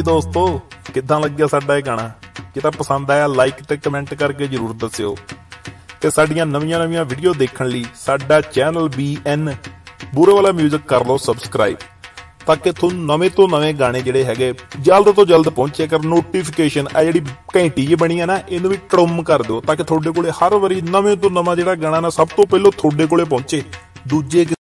जी दोस्तों, किद्दां लग्गिया साडा इह गाणा? जे तां पसंद आया लाइक ते कमेंट करके जरूर दस्सिओ ते साडीआं नवीआं वीडियो देखण लई साडा चैनल BN बूरोवाला म्यूजिक कर लो सबसक्राइब, ताकि तुहानूं नवें तो नवें गाणे जिहड़े हैगे जल्द तो जल्द पहुंचे कर। नोटिफिकेशन आ जिहड़ी घंटी जी बणी है ना, इहनूं भी ट्रम कर दिओ ताकि तुहाडे कोले हर वारी नवें तो नवां जिहड़ा गाणा ना सब तो पहिलों तुहाडे कोले पहुंचे। दूजे